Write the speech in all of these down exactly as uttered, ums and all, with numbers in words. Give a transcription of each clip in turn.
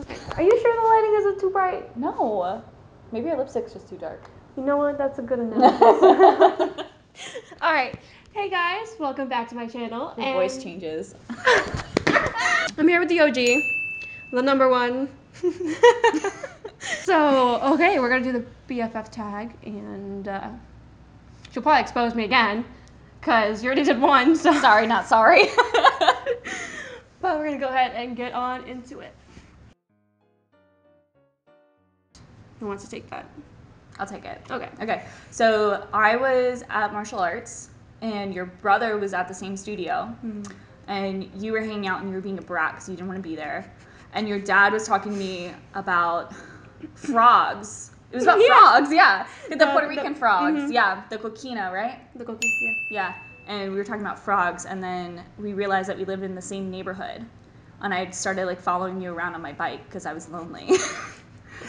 Okay. Are you sure the lighting isn't too bright? No. Maybe your lipstick's just too dark. You know what? That's a good analysis. All right. Hey guys, welcome back to my channel. My and... voice changes. I'm here with the O G, the number one. So, okay, we're gonna do the B F F tag, and uh, she'll probably expose me again, because you already did one, so. Sorry, not sorry. But we're gonna go ahead and get on into it. Who wants to take that? I'll take it. Okay. Okay, so I was at martial arts, and your brother was at the same studio, mm. and you were hanging out and you were being a brat because you didn't want to be there. And your dad was talking to me about frogs. It was about yeah. frogs, yeah. The, the Puerto Rican the, frogs, mm-hmm. yeah. The coquina, right? The coquina, yeah. Yeah, and we were talking about frogs, and then we realized that we lived in the same neighborhood. And I started like following you around on my bike because I was lonely.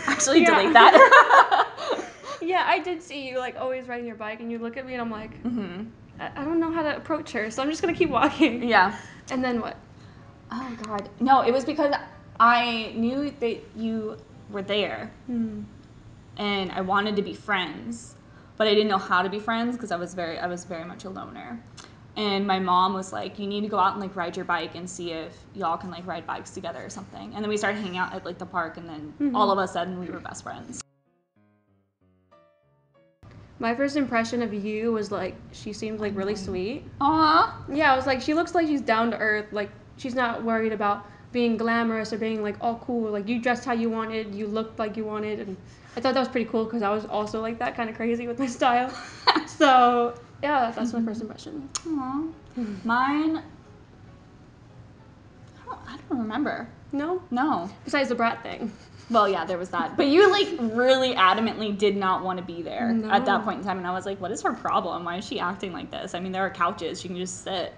Actually, yeah. delete that. Yeah, I did see you like always riding your bike, and you look at me, and I'm like, mm-hmm. I don't know how to approach her, so I'm just gonna keep walking. Yeah. And then what? Oh God. No, it was because I knew that you were there, mm. and I wanted to be friends, but I didn't know how to be friends because I was very, I was very much a loner. And my mom was like, "You need to go out and like ride your bike and see if y'all can like ride bikes together or something." And then we started hanging out at like the park, and then mm-hmm. all of a sudden we were best friends. My first impression of you was like, she seems like really sweet. Aww. Yeah, I was like, she looks like she's down to earth. Like, she's not worried about being glamorous or being like all cool. Like, you dressed how you wanted, you looked like you wanted. And I thought that was pretty cool because I was also like that, kind of crazy with my style. So, yeah, that's mm-hmm. my first impression. Aww. Mm-hmm. Mine, I don't, I don't remember. No? No. Besides the brat thing. Well, yeah, there was that. But you, like, really adamantly did not want to be there no. at that point in time. And I was like, what is her problem? Why is she acting like this? I mean, there are couches. She can just sit.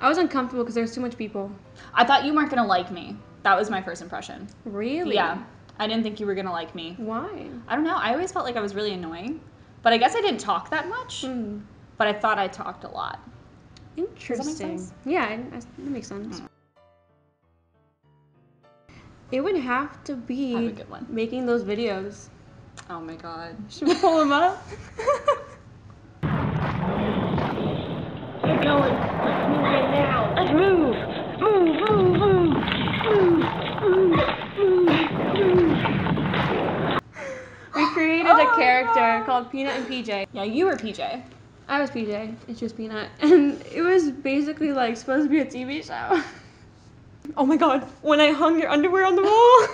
I was uncomfortable because there was too much people. I thought you weren't going to like me. That was my first impression. Really? Yeah. I didn't think you were going to like me. Why? I don't know. I always felt like I was really annoying. But I guess I didn't talk that much. Mm. But I thought I talked a lot. Interesting. Does that make sense? Yeah, I, I, that makes sense. Mm. It would have to be have a good one. Making those videos. Oh my God. Should we pull them up? They're going. Let's move right now. Let's move. Move, move, move. Move, move, move, move. We created oh a character God. called Peanut and P J. Yeah, you were P J. I was P J. It's just Peanut. And it was basically like supposed to be a T V show. Oh my God, when I hung your underwear on the wall.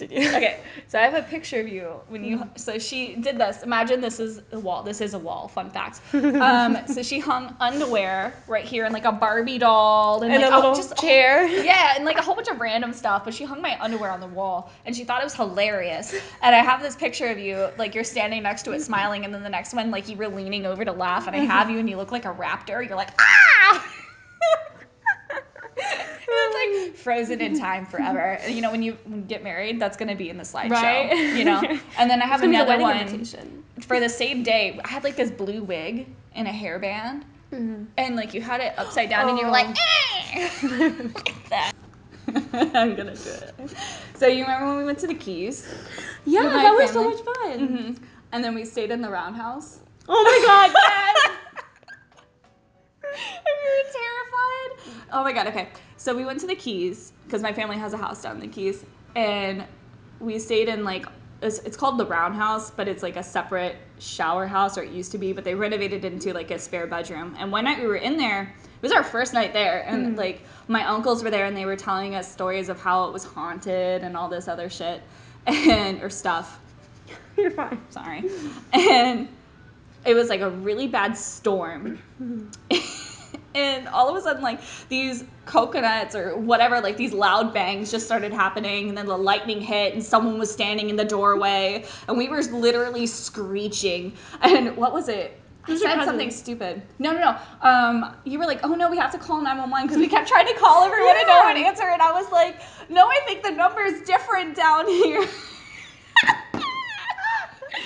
Did you? Okay, so I have a picture of you when you, so she did this. Imagine this is a wall. This is a wall, fun fact. Um, so she hung underwear right here and like a Barbie doll. And, and like, a little oh, just, chair. Oh, yeah, and like a whole bunch of random stuff. But she hung my underwear on the wall and she thought it was hilarious. And I have this picture of you, like you're standing next to it smiling. And then the next one, like you were leaning over to laugh. And I have you and you look like a raptor. You're like, ah! It's like frozen in time forever. You know, when you, when you get married, that's going to be in the slideshow, right? You know? And then I have another one invitation. For the same day. I had like this blue wig and a hairband. Mm-hmm. And like you had it upside down oh. and you were like, eh! Like that. I'm going to do it. So you remember when we went to the Keys? Yeah, that family? was so much fun. Mm-hmm. And then we stayed in the Roundhouse. Oh my God, yes! Oh my God, okay. So we went to the Keys, because my family has a house down in the Keys, and we stayed in like, it's, it's called the Roundhouse, but it's like a separate shower house, or it used to be, but they renovated it into like a spare bedroom. And one night we were in there, it was our first night there, and mm-hmm. like my uncles were there and they were telling us stories of how it was haunted and all this other shit, and or stuff. You're fine. Sorry. And it was like a really bad storm. And all of a sudden, like, these coconuts or whatever, like, these loud bangs just started happening. And then the lightning hit and someone was standing in the doorway. And we were literally screeching. And what was it? I said something stupid. No, no, no. Um, you were like, oh, no, we have to call nine one one because we kept trying to call everyone yeah. and no one answered. And I was like, no, I think the number is different down here. And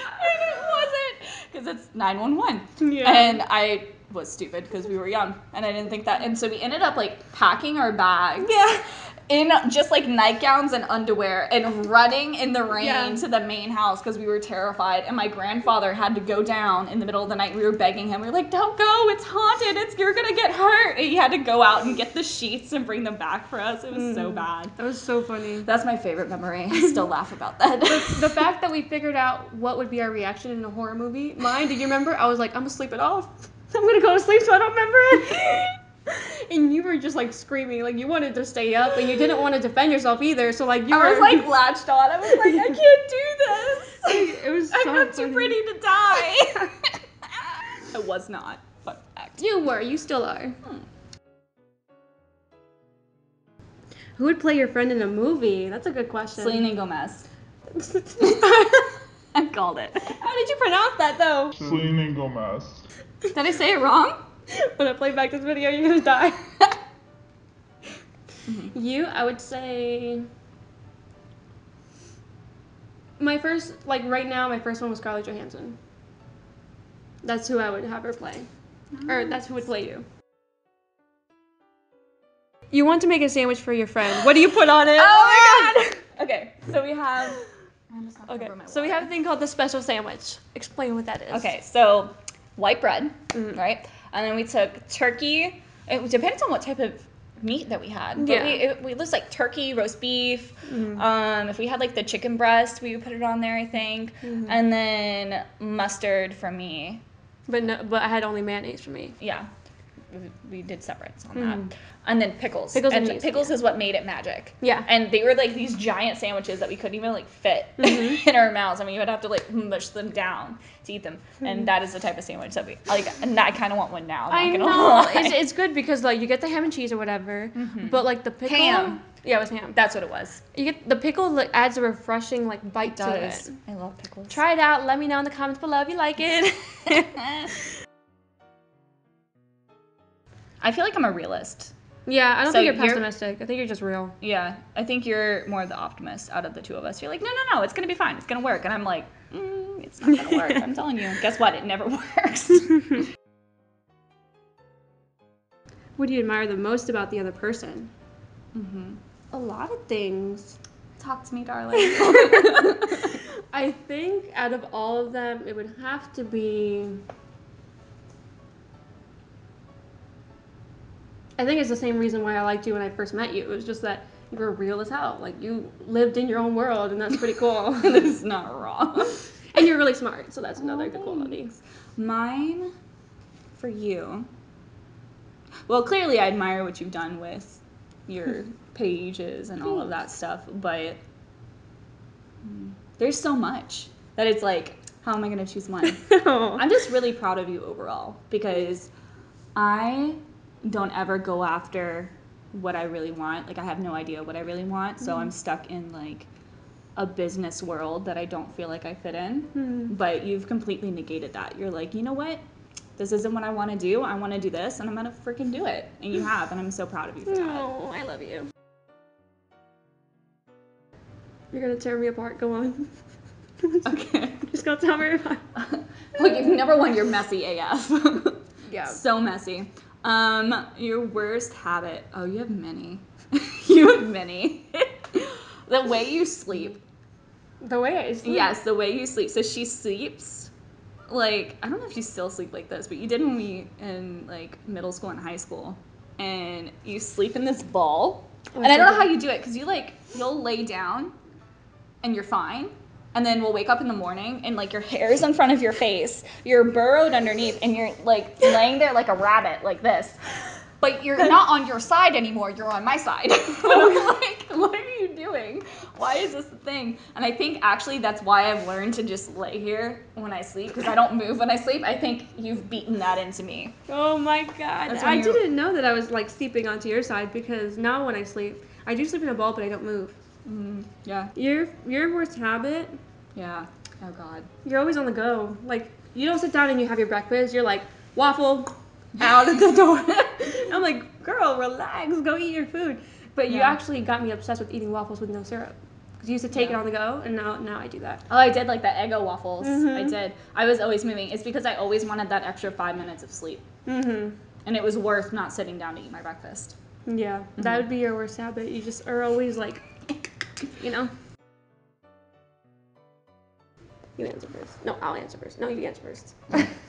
it wasn't because it's nine one one. Yeah. And I... was stupid because we were young and I didn't think that, and so we ended up like packing our bags yeah in just like nightgowns and underwear and running in the rain yeah. to the main house because we were terrified. And my grandfather had to go down in the middle of the night. We were begging him. We were like, don't go. It's haunted. It's you're going to get hurt. And he had to go out and get the sheets and bring them back for us. It was mm. so bad. That was so funny. That's my favorite memory. I still laugh about that. The, the fact that we figured out what would be our reaction in a horror movie. Mine, do you remember? I was like, I'm going to sleep it off. I'm going to go to sleep so I don't remember it. And you were just like screaming, like you wanted to stay up and you didn't want to defend yourself either. So like you I were was like latched on. I was like, I can't do this. It was so I'm not funny. Too pretty to die. I was not. Fun fact. You were. You still are. Hmm. Who would play your friend in a movie? That's a good question. Selena Gomez. I called it. How did you pronounce that though? Selena Gomez. Did I say it wrong? When I play back this video, you're gonna die. mm-hmm. You, I would say... My first, like right now, my first one was Scarlett Johansson. That's who I would have her play. Nice. Or that's who would play you. You want to make a sandwich for your friend. What do you put on it? Oh my god! Okay, so we have... I'm just not okay, so we have a thing called the special sandwich. Explain what that is. Okay, so white bread, mm-hmm. right? And then we took turkey. It depends on what type of meat that we had. But yeah. we, it, we looked like turkey, roast beef. Mm-hmm. Um, if we had like the chicken breast, we would put it on there, I think. Mm-hmm. And then mustard for me. But no, but I had only mayonnaise for me. Yeah. We did separates on mm-hmm. that. And then pickles. Pickles and, and cheese, pickles yeah. is what made it magic. Yeah. And they were like these giant sandwiches that we couldn't even like fit mm-hmm. in our mouths. I mean, you would have to like mush them down to eat them. Mm-hmm. And that is the type of sandwich that we like. And I kind of want one now. I'm not I know. Lie. It's, it's good because like you get the ham and cheese or whatever, mm-hmm. but like the pickle. Ham. Yeah, it was ham. That's what it was. You get the pickle like, adds a refreshing like bite it does. To it. I love pickles. Try it out. Let me know in the comments below if you like it. I feel like I'm a realist. Yeah, I don't so think you're pessimistic. You're, I think you're just real. Yeah, I think you're more the optimist out of the two of us. You're like, no, no, no, it's going to be fine. It's going to work. And I'm like, mm, it's not going to work. I'm telling you. Guess what? It never works. What do you admire the most about the other person? Mm-hmm. A lot of things. Talk to me, darling. I think out of all of them, it would have to be... I think it's the same reason why I liked you when I first met you. It was just that you were real as hell. Like, you lived in your own world, and that's pretty cool. That's not wrong. And you're really smart, so that's another oh, good quality. Mine, for you... Well, clearly I admire what you've done with your pages and all of that stuff, but there's so much that it's like, how am I going to choose one? Oh. I'm just really proud of you overall, because I... don't ever go after what I really want. Like, I have no idea what I really want, so mm-hmm. I'm stuck in, like, a business world that I don't feel like I fit in, mm-hmm. but you've completely negated that. You're like, you know what? This isn't what I want to do. I want to do this, and I'm going to freaking do it, and you have, and I'm so proud of you for that. Oh, I love you. You're going to tear me apart. Go on. Okay. Just go tell me apart. Look, number one, you're messy A F. Yeah. So messy. Um, your worst habit. Oh, you have many. You have many. The way you sleep. The way I sleep? Yes, the way you sleep. So she sleeps, like, I don't know if you still sleep like this, but you did when we, in, like, middle school and high school. And you sleep in this ball. Oh, and I don't know how you do it, because you, like, you'll lay down, and you're fine. And then we'll wake up in the morning, and, like, your hair's in front of your face. You're burrowed underneath, and you're, like, laying there like a rabbit, like this. But you're not on your side anymore. You're on my side. I'm like, what are you doing? Why is this the thing? And I think, actually, that's why I've learned to just lay here when I sleep, because I don't move when I sleep. I think you've beaten that into me. Oh, my God. I you're... didn't know that I was, like, sleeping onto your side, because now when I sleep, I do sleep in a ball, but I don't move. Mm, yeah. Your, your worst habit... Yeah. Oh, God. You're always on the go. Like, you don't sit down and you have your breakfast. You're like, waffle, out of the door. I'm like, girl, relax. Go eat your food. But yeah. You actually got me obsessed with eating waffles with no syrup. Because you used to take yeah. it on the go, and now now I do that. Oh, I did like the Eggo waffles. Mm-hmm. I did. I was always moving. It's because I always wanted that extra five minutes of sleep. Mm-hmm. And it was worth not sitting down to eat my breakfast. Yeah, mm-hmm. That would be your worst habit. You just are always like, you know. You answer first. No, I'll answer first. No, you answer first.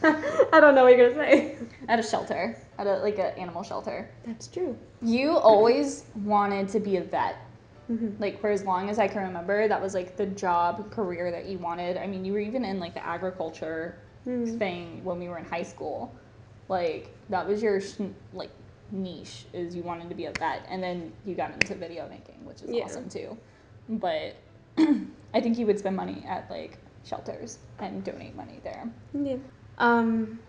I don't know what you're gonna say. At a shelter, at a, like an animal shelter. That's true. You always wanted to be a vet. Mm-hmm. Like for as long as I can remember, that was like the job career that you wanted. I mean, you were even in like the agriculture mm-hmm. thing when we were in high school. Like that was your like niche, is you wanted to be a vet, and then you got into video making, which is yeah. awesome too. But I think you would spend money at like shelters and donate money there. Yeah. Um,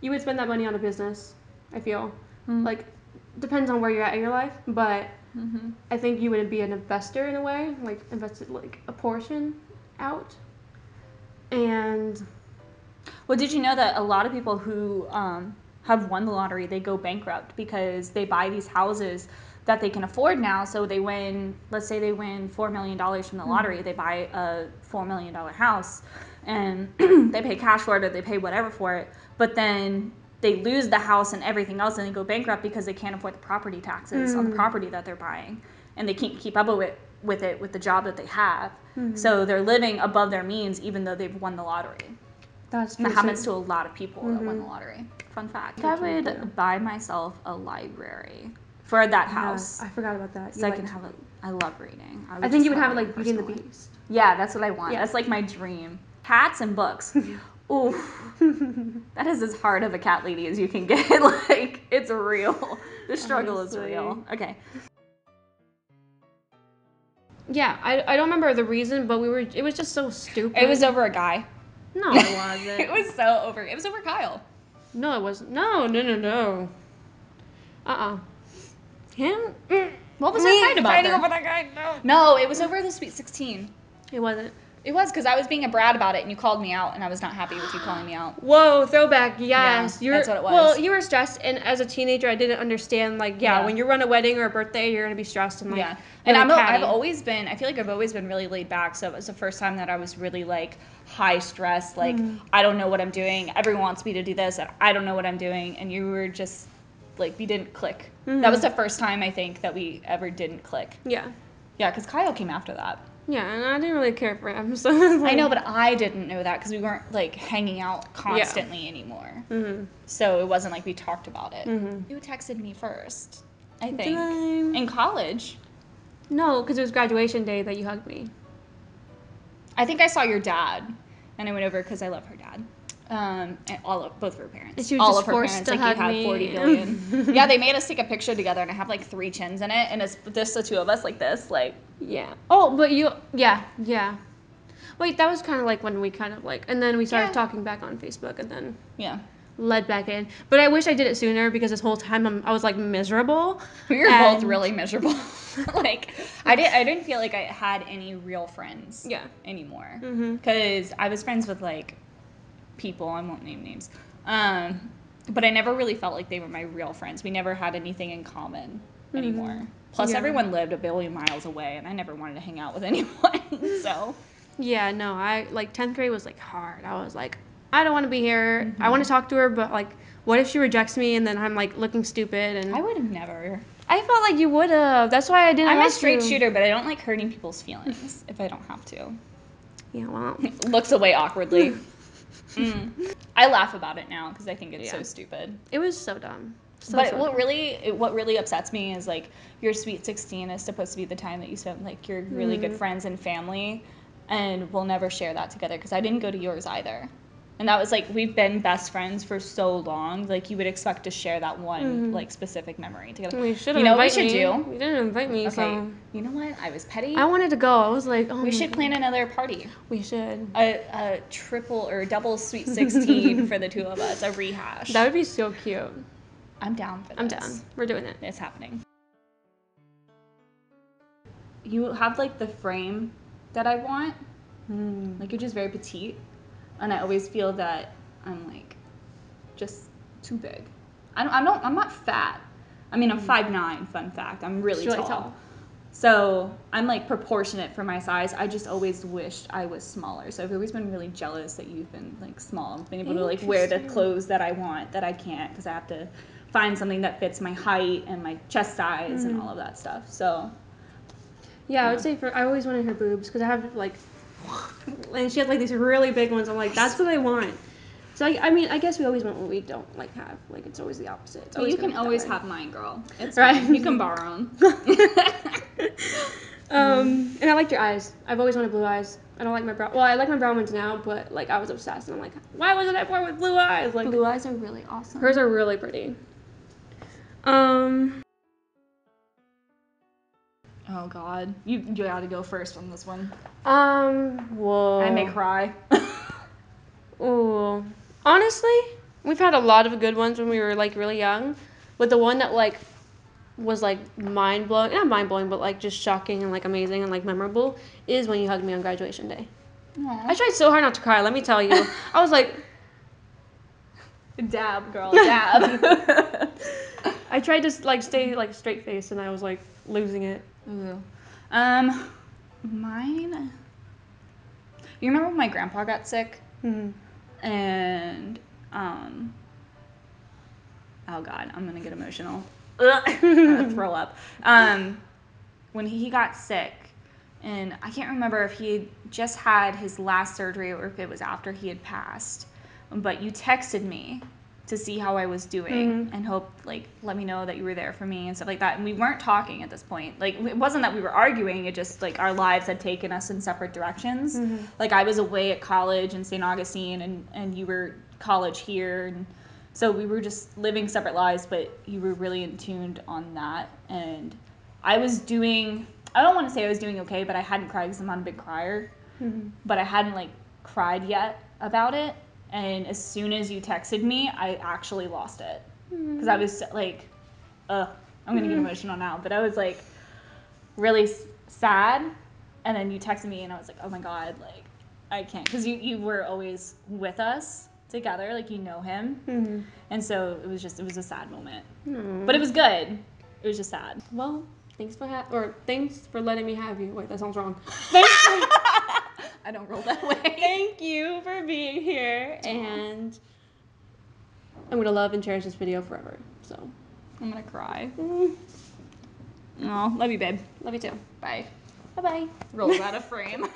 you would spend that money on a business, I feel. Mm-hmm. Like, depends on where you're at in your life, but mm-hmm. I think you would be an investor in a way, like invested like a portion out. And well, did you know that a lot of people who um, have won the lottery, they go bankrupt because they buy these houses that they can afford now. So they win, let's say they win four million dollars from the lottery. Mm-hmm. They buy a four million dollars house and they pay cash for it or they pay whatever for it. But then they lose the house and everything else and they go bankrupt because they can't afford the property taxes mm-hmm. on the property that they're buying. And they can't keep up with, with it with the job that they have. Mm-hmm. So they're living above their means even though they've won the lottery. That's true. That happens to a lot of people mm-hmm. that won the lottery. Fun fact. I would yeah. buy myself a library. For that house. Yeah, I forgot about that. So you I can have it. I love reading. I, I think you would have it like Beauty and the Beast. Yeah, that's what I want. Yeah. That's like my dream. Cats and books. Oof. That is as hard of a cat lady as you can get. Like, it's real. The struggle Honestly. Is real. Okay. Yeah, I, I don't remember the reason, but we were, it was just so stupid. It was over a guy. No, it wasn't. It was so over, it was over Kyle. No, it wasn't. No, no, no, no. Uh-uh. Him? Mm. What was I fight about? Fighting over that guy? No. No, it was over the Sweet sixteen. It wasn't. It was because I was being a brat about it, and you called me out, and I was not happy with you calling me out. Whoa, throwback! Yes, yeah, you were, that's what it was. Well, you were stressed, and as a teenager, I didn't understand. Like, yeah, yeah. when you run a wedding or a birthday, you're gonna be stressed and like. Yeah, and I'm a, I've always been. I feel like I've always been really laid back. So it was the first time that I was really like high stress. Like mm. I don't know what I'm doing. Everyone wants me to do this, and I don't know what I'm doing. And you were just. Like, we didn't click. Mm-hmm. That was the first time, I think, that we ever didn't click. Yeah. Yeah, because Kyle came after that. Yeah, and I didn't really care for him. So like... I know, but I didn't know that because we weren't, like, hanging out constantly yeah. anymore. Mm-hmm. So it wasn't like we talked about it. Mm-hmm. You texted me first, I think. I... In college. No, because it was graduation day that you hugged me. I think I saw your dad, and I went over because I love her dad. Um, and all of, both of her parents. She was all just of her forced parents, to like, hug you had forty billion. Yeah, they made us take a picture together and I have, like, three chins in it, and it's just the two of us, like this, like. Yeah. Oh, but you, yeah, yeah. Wait, that was kind of, like, when we kind of, like, and then we started yeah. talking back on Facebook, and then. Yeah. Led back in. But I wish I did it sooner, because this whole time I'm, I was, like, miserable. We were and... both really miserable. Like, I, did, I didn't feel like I had any real friends. Yeah. Anymore. Because mm-hmm. I was friends with, like, people, I won't name names, um, but I never really felt like they were my real friends. We never had anything in common anymore. Mm-hmm. Plus, yeah. everyone lived a billion miles away, and I never wanted to hang out with anyone, so. Yeah, no, I, like, tenth grade was, like, hard. I was like, I don't want to be here. Mm-hmm. I want to talk to her, but, like, what if she rejects me, and then I'm, like, looking stupid, and. I would have never. I felt like you would have. That's why I didn't I'm want to. I'm a straight to. shooter, but I don't like hurting people's feelings if I don't have to. Yeah, well. Looks away awkwardly. Mm. I laugh about it now because I think it's yeah. so stupid. It was so dumb. So, but so what dumb. really it, what really upsets me is like your Sweet sixteen is supposed to be the time that you spend like your really mm. good friends and family, and we'll never share that together because I didn't go to yours either. And that was like we've been best friends for so long. Like you would expect to share that one mm-hmm. like specific memory together. We should you know what we should me. do. You didn't invite me. Okay. So. You know what? I was petty. I wanted to go. I was like, oh. We should God. plan another party. We should. A, a triple or double Sweet sixteen for the two of us. A rehash. That would be so cute. I'm down for this. I'm down. We're doing it. It's happening. You have like the frame that I want. Mm. Like you're just very petite. And I always feel that I'm like just too big. I don't. I'm not. I'm not fat. I mean, I'm five nine. Fun fact. I'm really tall. tall. So I'm like proportionate for my size. I just always wished I was smaller. So I've always been really jealous that you've been like small. I've been able to like wear the clothes that I want that I can't because I have to find something that fits my height and my chest size mm-hmm. and all of that stuff. So yeah, yeah, I would say for I always wanted her boobs because I have like, and she had like these really big ones. I'm like, that's what I want. So I, I mean, I guess we always want what we don't like have. Like it's always the opposite. It's always you can always have mine, girl. It's right. You can borrow them. um, and I liked your eyes. I've always wanted blue eyes. I don't like my brown. Well, I like my brown ones now, but like I was obsessed, and I'm like, why wasn't I born with blue eyes? Like blue eyes are really awesome. Hers are really pretty. Um. Oh God, you you gotta go first on this one. Um. Whoa. I may cry. Ooh. Honestly, we've had a lot of good ones when we were like really young, but the one that like was like mind blowing, not mind blowing, but like just shocking and like amazing and like memorable is when you hugged me on graduation day. Aww. I tried so hard not to cry. Let me tell you, I was like, dab girl, dab. I tried to like stay like straight faced and I was like losing it. Ooh. Um, mine. You remember when my grandpa got sick? Mm-hmm. And, um, oh God, I'm gonna get emotional. I'm gonna throw up. Um, when he got sick, and I can't remember if he had just had his last surgery or if it was after he had passed, but you texted me to see how I was doing mm-hmm. and hope, like, let me know that you were there for me and stuff like that. And we weren't talking at this point. Like, it wasn't that we were arguing. It just, like, our lives had taken us in separate directions. Mm-hmm. Like, I was away at college in Saint Augustine and, and you were college here. And so we were just living separate lives, but you were really in tune on that. And I was doing, I don't want to say I was doing okay, but I hadn't cried because I'm not a big crier. Mm-hmm. But I hadn't, like, cried yet about it. And as soon as you texted me, I actually lost it. Because I was like, ugh, I'm going to mm-hmm. get emotional now. But I was like really s- sad. And then you texted me and I was like, oh my God, like I can't. Because you, you were always with us together. Like you know him. Mm-hmm. And so it was just, it was a sad moment. Mm-hmm. But it was good. It was just sad. Well, thanks for ha- or thanks for letting me have you. Wait, that sounds wrong. Thanks for- I don't roll that way. Thank you for being here, and I'm gonna love and cherish this video forever. So I'm gonna cry. Mm. Aw, love you, babe. Love you too. Bye. Bye bye. Rolls out of frame.